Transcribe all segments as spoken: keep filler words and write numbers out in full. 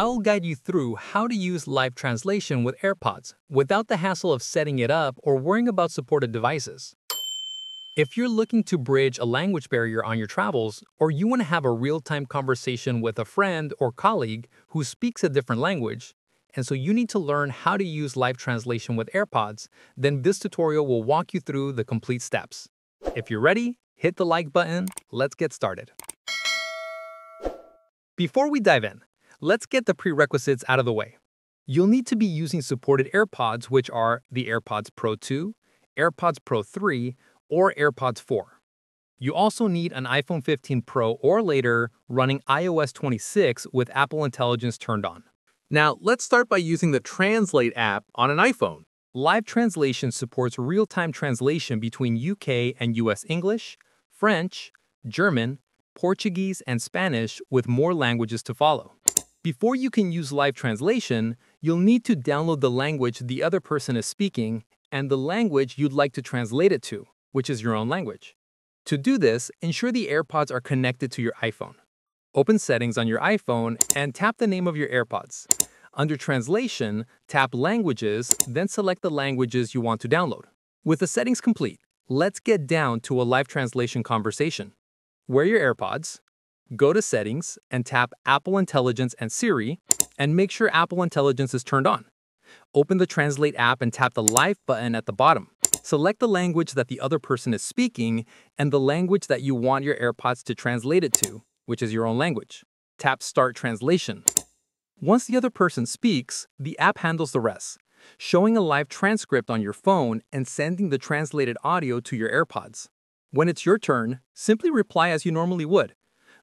I'll guide you through how to use live translation with AirPods without the hassle of setting it up or worrying about supported devices. If you're looking to bridge a language barrier on your travels, or you want to have a real-time conversation with a friend or colleague who speaks a different language, and so you need to learn how to use live translation with AirPods, then this tutorial will walk you through the complete steps. If you're ready, hit the like button. Let's get started. Before we dive in, let's get the prerequisites out of the way. You'll need to be using supported AirPods, which are the AirPods Pro two, AirPods Pro three, or AirPods four. You also need an iPhone fifteen Pro or later running i O S twenty-six with Apple Intelligence turned on. Now, let's start by using the Translate app on an iPhone. Live translation supports real-time translation between U K and U S English, French, German, Portuguese, and Spanish, with more languages to follow. Before you can use live translation, you'll need to download the language the other person is speaking and the language you'd like to translate it to, which is your own language. To do this, ensure the AirPods are connected to your iPhone. Open Settings on your iPhone and tap the name of your AirPods. Under Translation, tap Languages, then select the languages you want to download. With the settings complete, let's get down to a live translation conversation. Wear your AirPods, go to Settings, and tap Apple Intelligence and Siri, and make sure Apple Intelligence is turned on. Open the Translate app and tap the Live button at the bottom. Select the language that the other person is speaking and the language that you want your AirPods to translate it to, which is your own language. Tap Start Translation. Once the other person speaks, the app handles the rest, showing a live transcript on your phone and sending the translated audio to your AirPods. When it's your turn, simply reply as you normally would.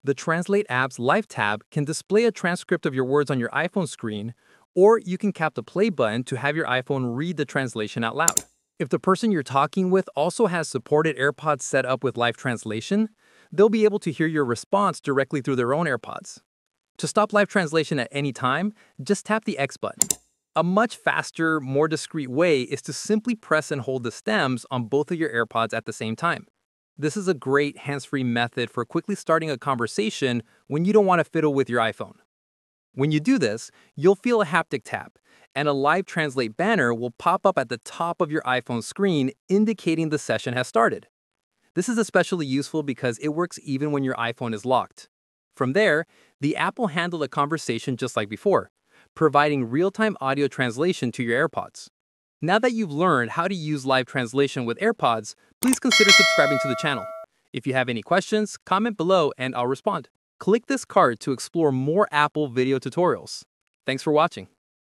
The Translate app's Live tab can display a transcript of your words on your iPhone screen, or you can tap the play button to have your iPhone read the translation out loud. If the person you're talking with also has supported AirPods set up with live translation, they'll be able to hear your response directly through their own AirPods. To stop live translation at any time, just tap the X button. A much faster, more discreet way is to simply press and hold the stems on both of your AirPods at the same time. This is a great hands-free method for quickly starting a conversation when you don't want to fiddle with your iPhone. When you do this, you'll feel a haptic tap, and a live translate banner will pop up at the top of your iPhone screen indicating the session has started. This is especially useful because it works even when your iPhone is locked. From there, the app will handle the conversation just like before, providing real-time audio translation to your AirPods. Now that you've learned how to use live translation with AirPods, please consider subscribing to the channel. If you have any questions, comment below and I'll respond. Click this card to explore more Apple video tutorials. Thanks for watching.